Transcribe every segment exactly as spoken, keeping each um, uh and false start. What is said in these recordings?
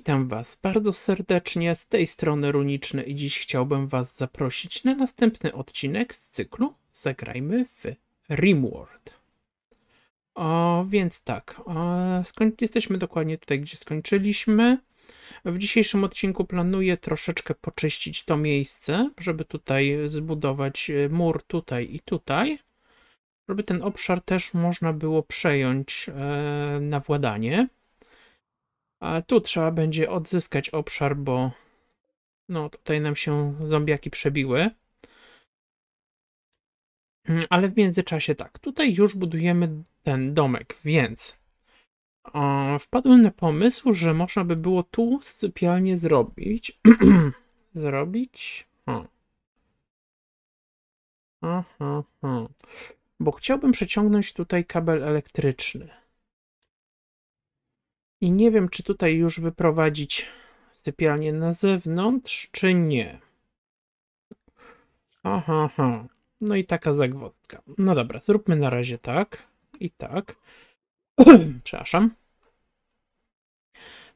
Witam Was bardzo serdecznie, z tej strony Runiczny i dziś chciałbym Was zaprosić na następny odcinek z cyklu Zagrajmy w RimWorld. O, więc tak, o, jesteśmy dokładnie tutaj, gdzie skończyliśmy. W dzisiejszym odcinku planuję troszeczkę poczyścić to miejsce, żeby tutaj zbudować mur tutaj i tutaj, żeby ten obszar też można było przejąć e, na władanie. A tu trzeba będzie odzyskać obszar, bo no tutaj nam się zombiaki przebiły. Ale w międzyczasie tak, tutaj już budujemy ten domek, więc o, wpadłem na pomysł, że można by było tu sypialnię zrobić. zrobić... O. Aha, aha. Bo chciałbym przeciągnąć tutaj kabel elektryczny. I nie wiem, czy tutaj już wyprowadzić sypialnię na zewnątrz, czy nie. Aha, aha. No i taka zagwozdka. No dobra, zróbmy na razie tak i tak. Przepraszam.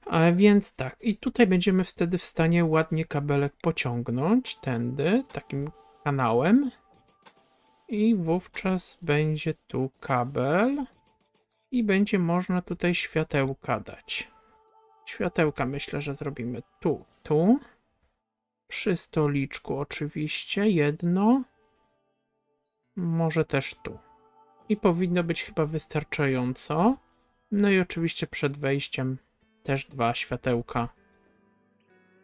A więc tak, i tutaj będziemy wtedy w stanie ładnie kabelek pociągnąć tędy, takim kanałem. I wówczas będzie tu kabel. I będzie można tutaj światełka dać. Światełka myślę, że zrobimy tu, tu. Przy stoliczku oczywiście jedno. Może też tu. I powinno być chyba wystarczająco. No i oczywiście przed wejściem też dwa światełka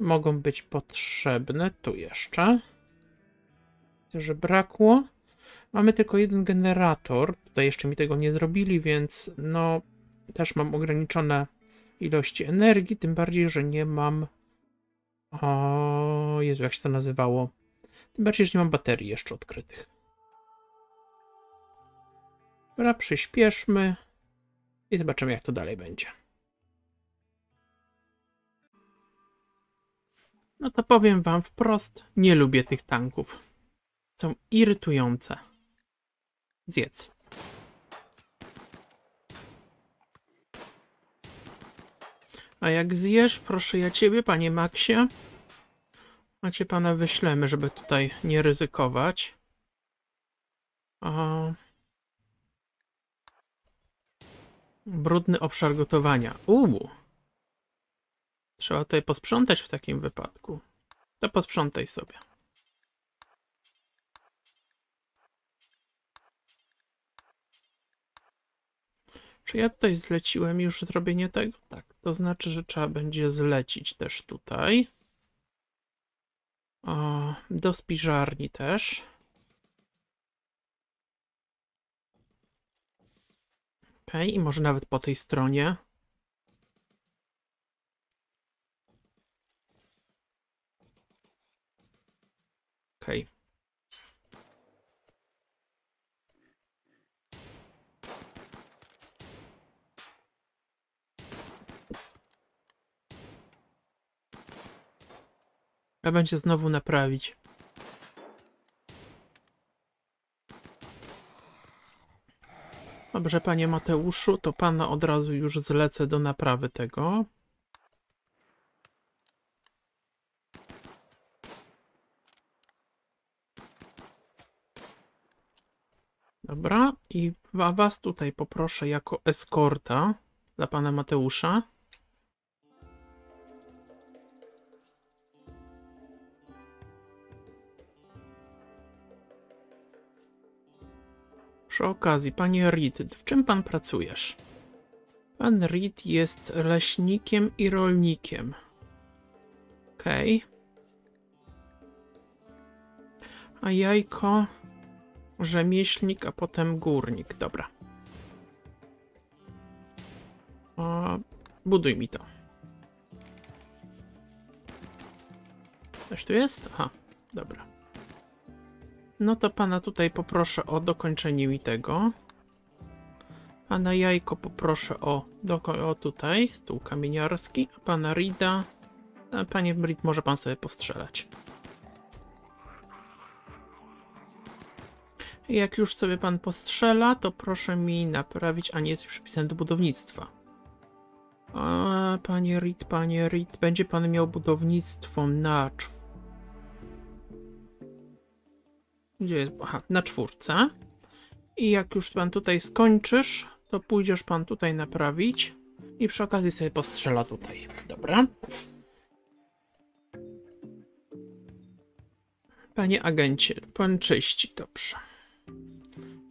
mogą być potrzebne. Tu jeszcze. Widzę, że brakło. Mamy tylko jeden generator, tutaj jeszcze mi tego nie zrobili, więc no też mam ograniczone ilości energii, tym bardziej, że nie mam... O Jezu, jak się to nazywało? Tym bardziej, że nie mam baterii jeszcze odkrytych. Dobra, przyspieszmy i zobaczymy, jak to dalej będzie. No to powiem Wam wprost, nie lubię tych tanków. Są irytujące. Zjedz. A jak zjesz, proszę ja Ciebie, Panie Maxie. A Cię Pana wyślemy, żeby tutaj nie ryzykować. Aha. Brudny obszar gotowania. Uuu. Trzeba tutaj posprzątać w takim wypadku. To posprzątaj sobie. Czy ja tutaj zleciłem już zrobienie tego? Tak, to znaczy, że trzeba będzie zlecić też tutaj. O, do spiżarni też. Okej, i może nawet po tej stronie. Okej. Trzeba będzie znowu naprawić. Dobrze, Panie Mateuszu, to Pana od razu już zlecę do naprawy tego. Dobra, i Was tutaj poproszę jako eskorta dla Pana Mateusza. Przy okazji, Panie Reed, w czym Pan pracujesz? Pan Reed jest leśnikiem i rolnikiem. Okej. Okay. A jajko, rzemieślnik, a potem górnik. Dobra. O, buduj mi to. Coś tu jest? Aha, dobra. No to Pana tutaj poproszę o dokończenie mi tego. Pana jajko poproszę o, doko o tutaj, stół kamieniarski. A Pana Rida, a Panie Reed, może Pan sobie postrzelać. Jak już sobie Pan postrzela, to proszę mi naprawić, a nie jest przypisane do budownictwa. A, panie Reed, panie Reed, będzie pan miał budownictwo na czw... Gdzie jest? Aha, na czwórce. I jak już pan tutaj skończysz, to pójdziesz pan tutaj naprawić. I przy okazji sobie postrzela tutaj. Dobra. Panie agencie, pan czyści, dobrze.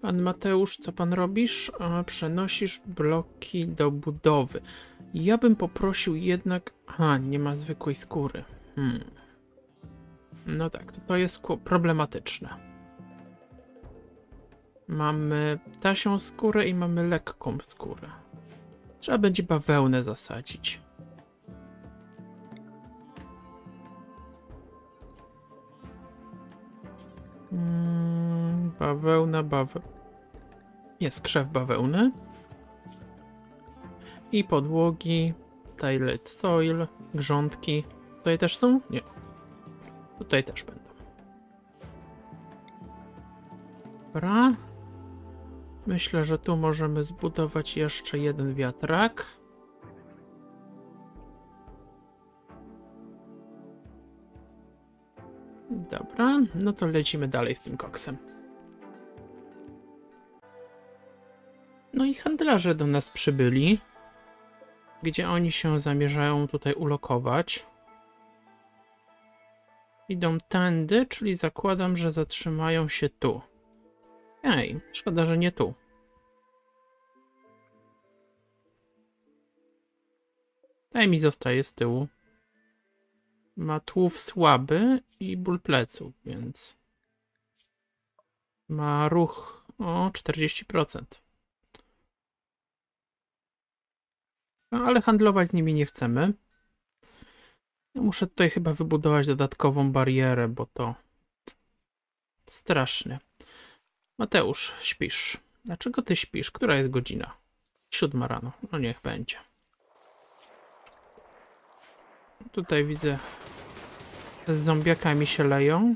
Pan Mateusz, co pan robisz? A, przenosisz bloki do budowy. Ja bym poprosił jednak... A, nie ma zwykłej skóry. Hmm. No tak, to, to jest problematyczne. Mamy tasią skórę i mamy lekką skórę. Trzeba będzie bawełnę zasadzić. Hmm, bawełna, baweł... Jest krzew bawełny. I podłogi, tiled soil, grządki. Tutaj też są? Nie. Tutaj też będą. Dobra. Myślę, że tu możemy zbudować jeszcze jeden wiatrak. Dobra, no to lecimy dalej z tym koksem. No i handlarze do nas przybyli. Gdzie oni się zamierzają tutaj ulokować. Idą tędy, czyli zakładam, że zatrzymają się tu. Ej, szkoda, że nie tu. Emi zostaje z tyłu. Ma tłów słaby i ból pleców, więc... Ma ruch o czterdzieści procent. No, ale handlować z nimi nie chcemy. Muszę tutaj chyba wybudować dodatkową barierę, bo to straszne. Mateusz, śpisz. Dlaczego ty śpisz? Która jest godzina? Siódma rano. No niech będzie. Tutaj widzę, z zombiakami się leją.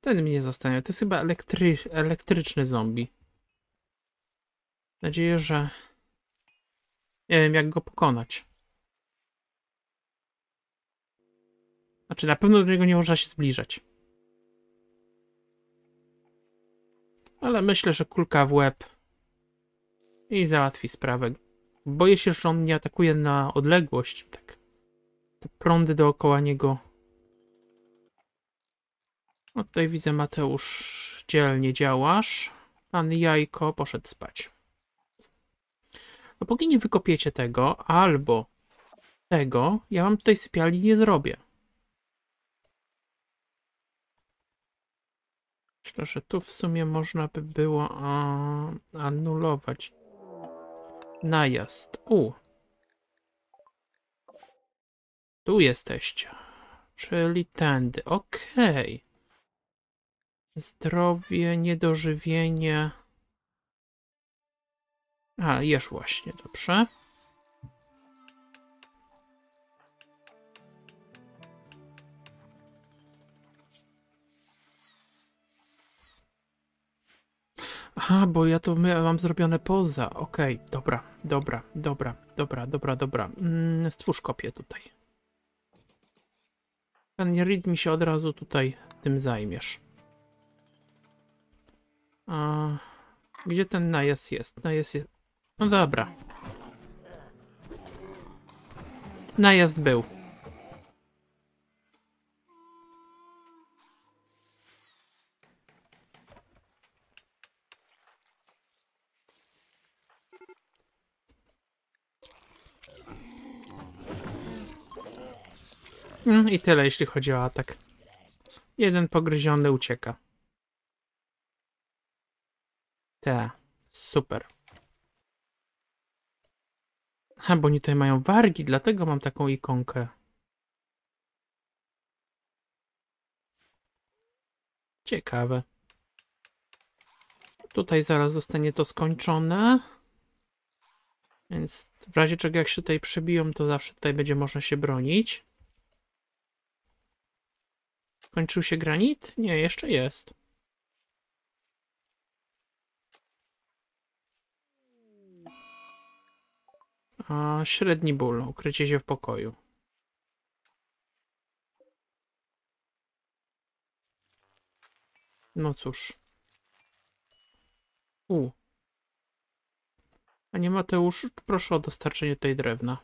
Ten mnie zastanawia. To jest chyba elektry elektryczny zombie. Mam nadzieję, że nie wiem, jak go pokonać. Znaczy, na pewno do niego nie można się zbliżać. Ale myślę, że kulka w łeb i załatwi sprawę. Boję się, że on nie atakuje na odległość. Tak. Te prądy dookoła niego. No tutaj widzę, Mateusz, dzielnie działasz. Pan Jajko poszedł spać. Dopóki nie wykopiecie tego, albo tego, ja wam tutaj sypialni nie zrobię. Myślę, że tu w sumie można by było a, anulować najazd. U. Tu jesteście. Czyli tędy. Okej. Okay. Zdrowie, niedożywienie... A, jesz właśnie, dobrze. Aha, bo ja to my mam zrobione poza. Okej, okay, dobra, dobra, dobra, dobra, dobra, dobra. Mm, stwórz kopię tutaj. Pan Reed, mi się od razu tutaj tym zajmiesz. A, gdzie ten najazd jest? Najazd jest... No dobra. Najazd był. Mm, i tyle, jeśli chodzi o atak. Jeden pogryziony ucieka. Te, super. A, bo oni tutaj mają wargi, dlatego mam taką ikonkę. Ciekawe. Tutaj zaraz zostanie to skończone. Więc w razie czego, jak się tutaj przebiją, to zawsze tutaj będzie można się bronić. Kończył się granit? Nie, jeszcze jest. A, średni ból, ukrycie się w pokoju. No cóż. U. Panie Mateuszu, proszę o dostarczenie tej drewna.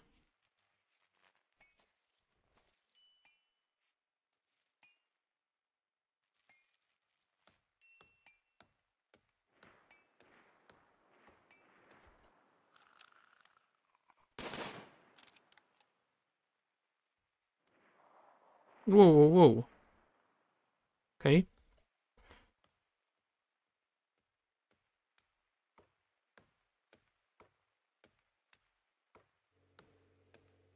Wow, wow, wow. Okej.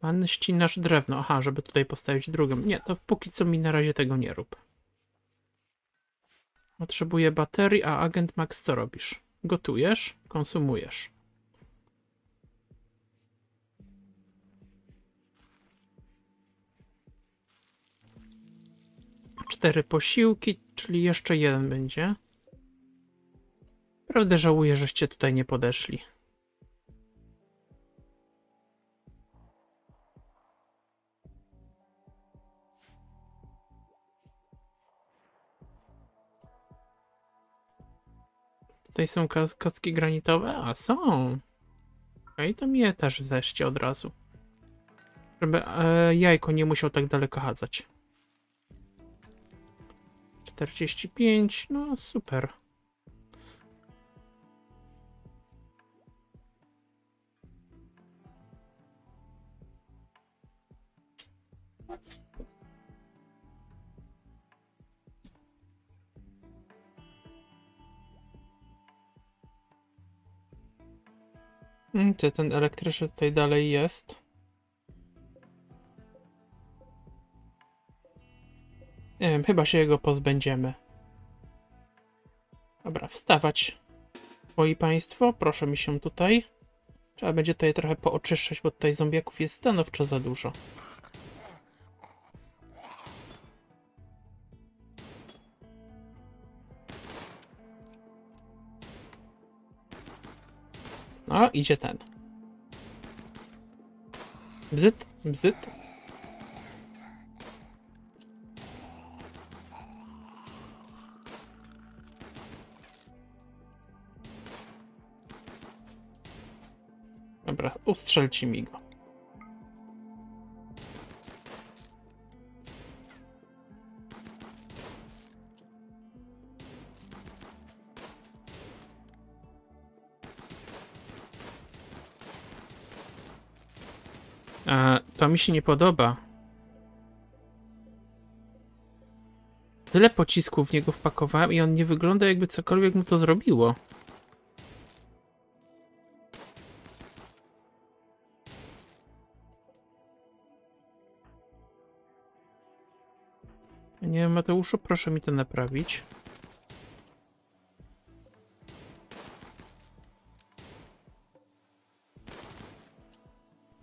Pan ścinasz drewno. Aha, żeby tutaj postawić drugą. Nie, to póki co mi na razie tego nie rób. Potrzebuję baterii, a agent Max co robisz? Gotujesz, konsumujesz. Cztery posiłki, czyli jeszcze jeden będzie. Prawdę żałuję, żeście tutaj nie podeszli. Tutaj są kostki granitowe? A, są. Okej, to mnie też weźcie od razu. Żeby e, jajko nie musiał tak daleko chadzać. czterdzieści pięć, no super. Co ten elektryczny tutaj dalej jest? Nie wiem, chyba się jego pozbędziemy. Dobra, wstawać. Moi państwo, proszę mi się tutaj. Trzeba będzie tutaj trochę pooczyszczać, bo tutaj zombiaków jest stanowczo za dużo. O, idzie ten. Bzyt, bzyt. Dobra, ustrzelcie mi go. A, to mi się nie podoba. Tyle pocisków w niego wpakowałem i on nie wygląda, jakby cokolwiek mu to zrobiło. Nie, Mateuszu, proszę mi to naprawić.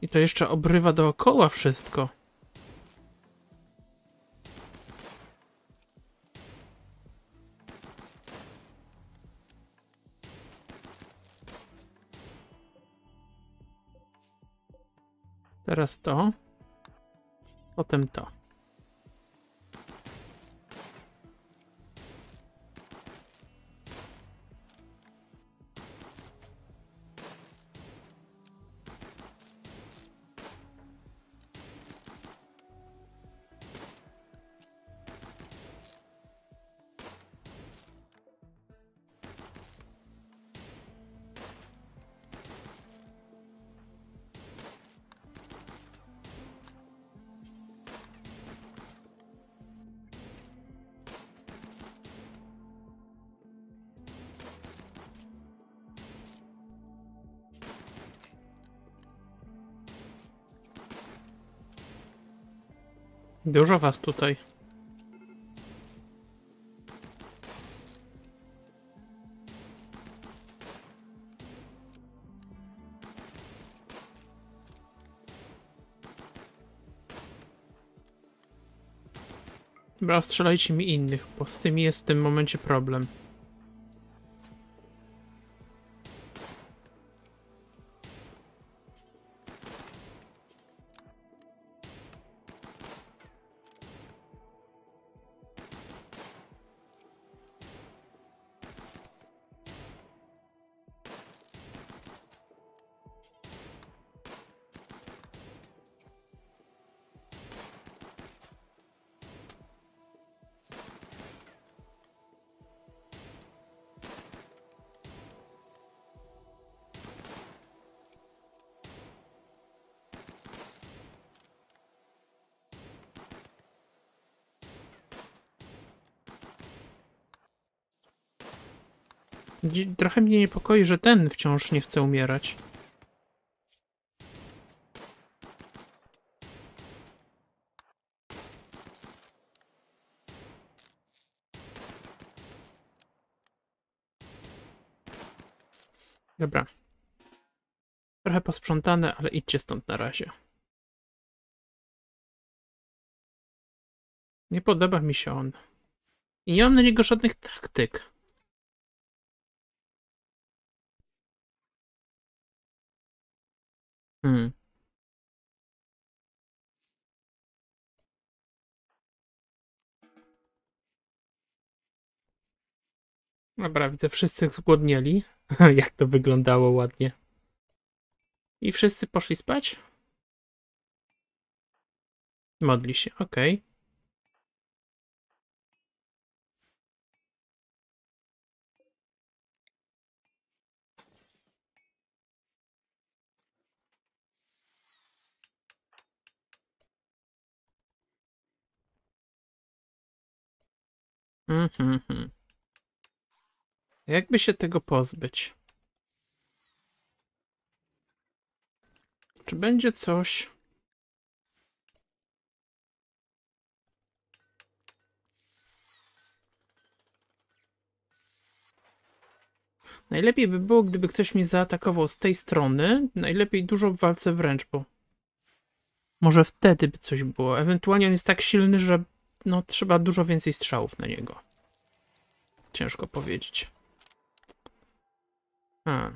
I to jeszcze obrywa dookoła wszystko. Teraz to. Potem to. Dużo was tutaj. Dobra, strzelajcie mi innych, bo z tymi jest w tym momencie problem. Trochę mnie niepokoi, że ten wciąż nie chce umierać. Dobra. Trochę posprzątane, ale idźcie stąd na razie. Nie podoba mi się on. I nie mam na niego żadnych taktyk. Hmm. Dobra, widzę, wszyscy zgłodnieli. Jak to wyglądało ładnie. I wszyscy poszli spać? Modli się, okej. Okay. Mm-hmm. Jakby się tego pozbyć? Czy będzie coś? Najlepiej by było, gdyby ktoś mnie zaatakował z tej strony. Najlepiej dużo w walce wręcz, bo może wtedy by coś było. Ewentualnie on jest tak silny, że no, trzeba dużo więcej strzałów na niego. Ciężko powiedzieć. A.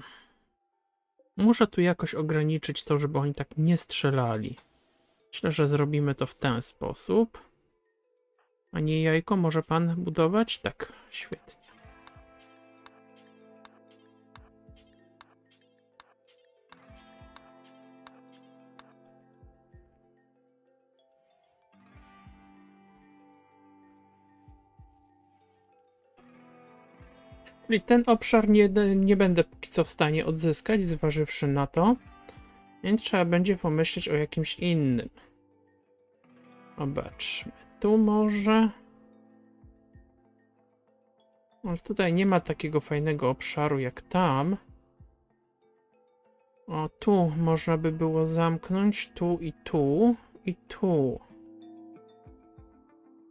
Muszę tu jakoś ograniczyć to, żeby oni tak nie strzelali. Myślę, że zrobimy to w ten sposób. A nie jajko, może pan budować? Tak, świetnie. Czyli ten obszar nie, nie będę póki co w stanie odzyskać, zważywszy na to, więc trzeba będzie pomyśleć o jakimś innym. Zobaczmy. Tu może... O, tutaj nie ma takiego fajnego obszaru jak tam. O, tu można by było zamknąć, tu i tu, i tu.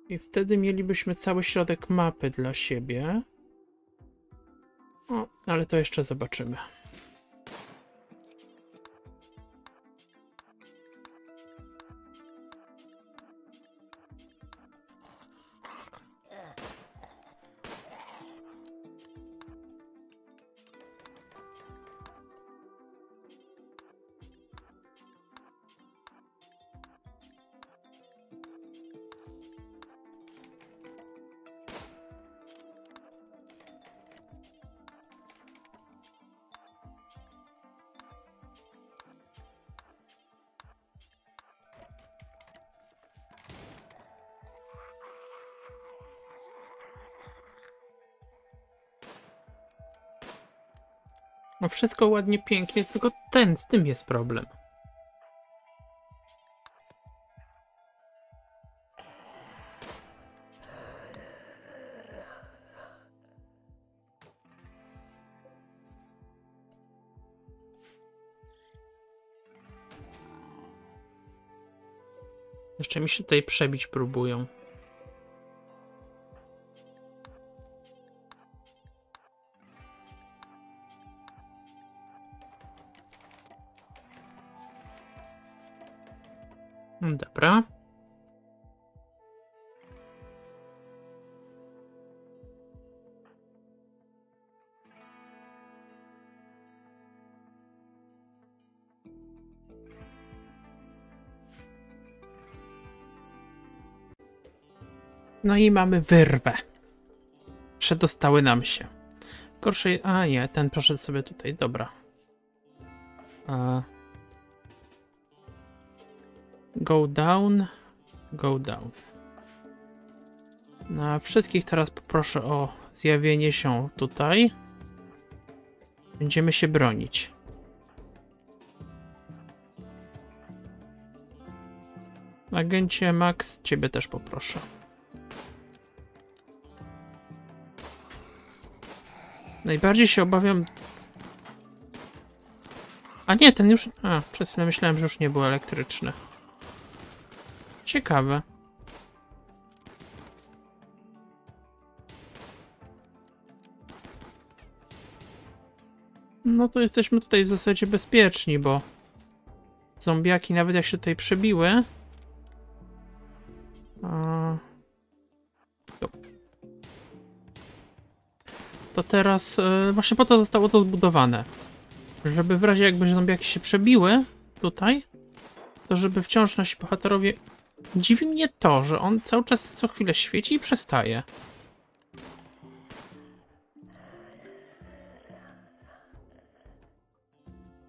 I wtedy mielibyśmy cały środek mapy dla siebie. O, ale to jeszcze zobaczymy. No wszystko ładnie, pięknie, tylko ten, z tym jest problem. Jeszcze mi się tutaj przebić próbują. Dobra. No i mamy wyrwę. Przedostały nam się. Gorszej... A nie, ten poszedł sobie tutaj. Dobra. A... Go down, go down. Na wszystkich teraz poproszę o zjawienie się tutaj. Będziemy się bronić. Agencie Max, ciebie też poproszę. Najbardziej się obawiam... A nie, ten już... A, przez chwilę myślałem, że już nie był elektryczny. Ciekawe. No to jesteśmy tutaj w zasadzie bezpieczni, bo... Zombiaki nawet jak się tutaj przebiły... A... To teraz... Yy, właśnie po to zostało to zbudowane. Żeby w razie jakby zombiaki się przebiły tutaj, to żeby wciąż nasi bohaterowie... Dziwi mnie to, że on cały czas co chwilę świeci i przestaje.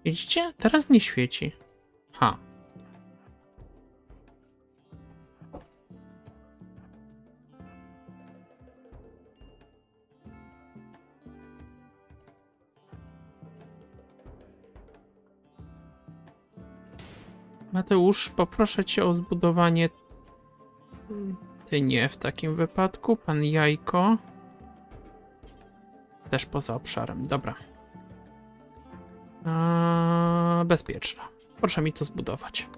Widzicie? Teraz nie świeci. Ha. Mateusz, poproszę cię o zbudowanie... Ty nie, w takim wypadku. Pan Jajko. Też poza obszarem. Dobra. Eee, bezpieczna. Proszę mi to zbudować.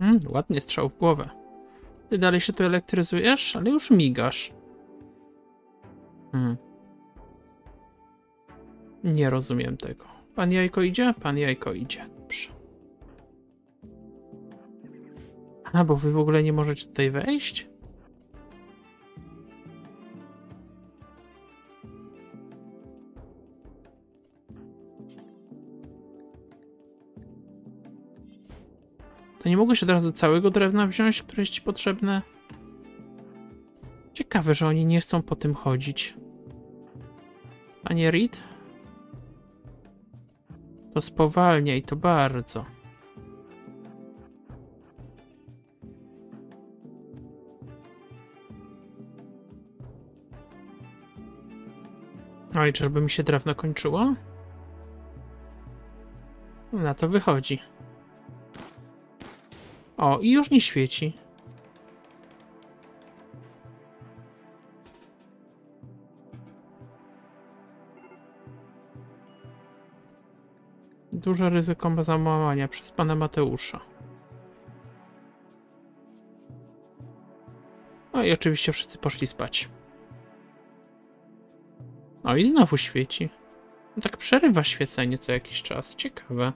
Mm, ładnie strzał w głowę. Ty dalej się tu elektryzujesz, ale już migasz. Hmm. Nie rozumiem tego. Pan Jajko idzie? Pan Jajko idzie. Dobrze. A, bo wy w ogóle nie możecie tutaj wejść? To nie mogłeś od razu całego drewna wziąć, które jest ci potrzebne? Ciekawe, że oni nie chcą po tym chodzić. Panie Reed? To spowalnia i to bardzo. Oj, czyżby mi się drewno kończyło? Na to wychodzi. O, i już nie świeci. Duże ryzyko załamania przez pana Mateusza. No i oczywiście wszyscy poszli spać. O, i znowu świeci. No tak przerywa świecenie co jakiś czas. Ciekawe.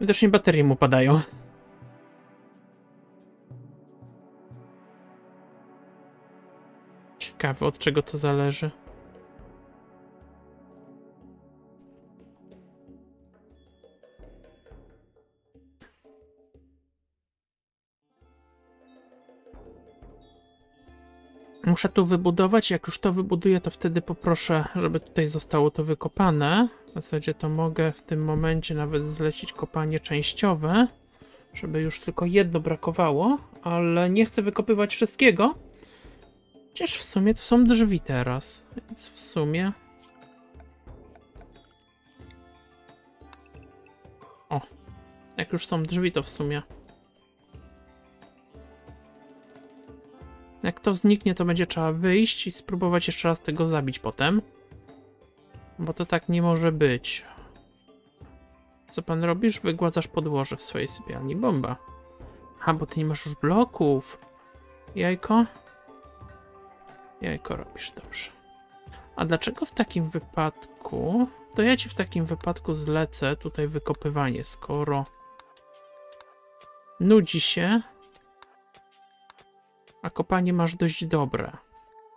Widocznie baterie mu padają. Ciekawe, od czego to zależy. Muszę tu wybudować, jak już to wybuduję, to wtedy poproszę, żeby tutaj zostało to wykopane. W zasadzie to mogę w tym momencie nawet zlecić kopanie częściowe, żeby już tylko jedno brakowało, ale nie chcę wykopywać wszystkiego. Chociaż w sumie tu są drzwi teraz, więc w sumie... O, jak już są drzwi, to w sumie... Jak to zniknie, to będzie trzeba wyjść i spróbować jeszcze raz tego zabić potem. Bo to tak nie może być. Co pan robisz? Wygładzasz podłoże w swojej sypialni. Bomba. A, bo ty nie masz już bloków. Jajko? Jajko robisz, dobrze. A dlaczego w takim wypadku... To ja ci w takim wypadku zlecę tutaj wykopywanie, skoro... Nudzi się... A kopanie masz dość dobre.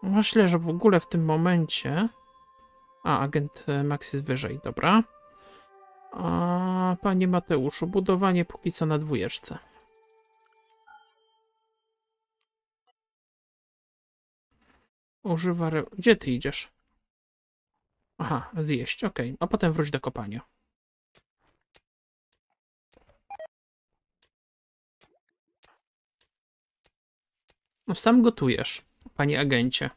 Myślę, że w ogóle w tym momencie... A, agent Max jest wyżej, dobra. A, panie Mateuszu, budowanie póki co na dwójeczce. Używa... Re... Gdzie ty idziesz? Aha, zjeść, okej. Okay. A potem wróć do kopania. No sam gotujesz, panie agencie.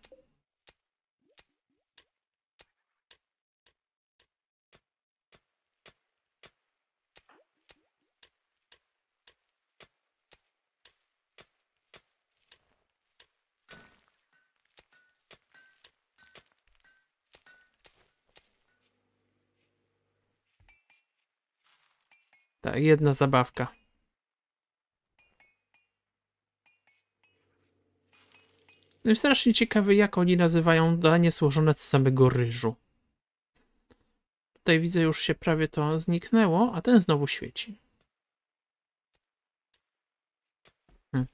Ta jedna zabawka. Jestem strasznie ciekawy, jak oni nazywają danie złożone z samego ryżu. Tutaj widzę, już się prawie to zniknęło, a ten znowu świeci. Hmm.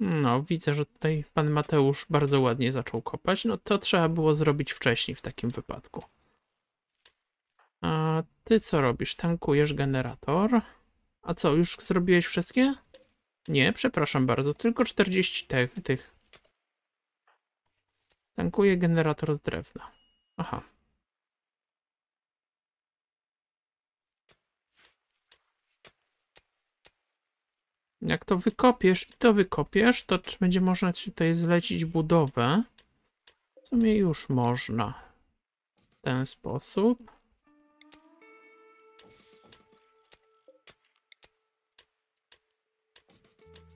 No, widzę, że tutaj pan Mateusz bardzo ładnie zaczął kopać. No to trzeba było zrobić wcześniej w takim wypadku. A ty co robisz? Tankujesz generator. A co, już zrobiłeś wszystkie? Nie, przepraszam bardzo, tylko czterdzieści te, tych. Tankuję generator z drewna. Aha. Jak to wykopiesz i to wykopiesz, to czy będzie można ci tutaj zlecić budowę? W sumie już można. W ten sposób.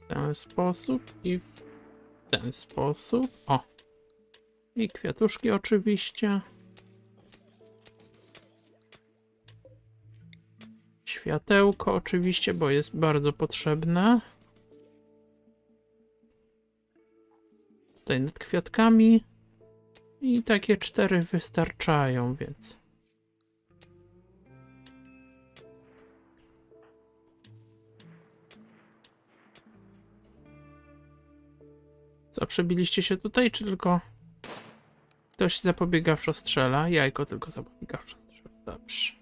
W ten sposób i w ten sposób. O! I kwiatuszki oczywiście. Światełko oczywiście, bo jest bardzo potrzebne. Tutaj nad kwiatkami. I takie cztery wystarczają, więc... Co, przebiliście się tutaj, czy tylko ktoś zapobiegawczo strzela? Jajko tylko zapobiegawczo strzela. Dobrze.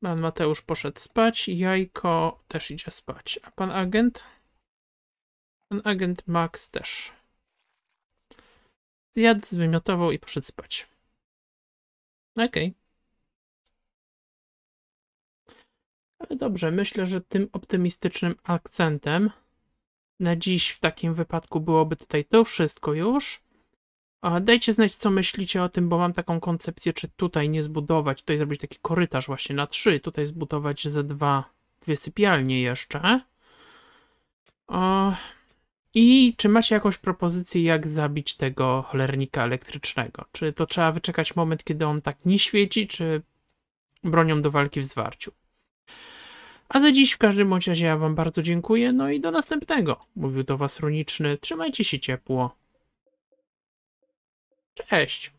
Pan Mateusz poszedł spać, jajko też idzie spać. A pan agent? Pan agent Max też. Zjadł, zwymiotował i poszedł spać. Okej. Okay. Ale dobrze, myślę, że tym optymistycznym akcentem na dziś w takim wypadku byłoby tutaj to wszystko już. A dajcie znać, co myślicie o tym, bo mam taką koncepcję, czy tutaj nie zbudować, tutaj zrobić taki korytarz właśnie na trzy, tutaj zbudować ze dwa, dwie sypialnie jeszcze. A... I czy macie jakąś propozycję, jak zabić tego cholernika elektrycznego? Czy to trzeba wyczekać moment, kiedy on tak nie świeci, czy bronią do walki w zwarciu? A za dziś w każdym bądź razie ja wam bardzo dziękuję, no i do następnego. Mówił do was Runiczny, trzymajcie się ciepło. Cześć!